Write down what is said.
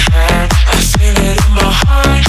head, I feel it in my heart.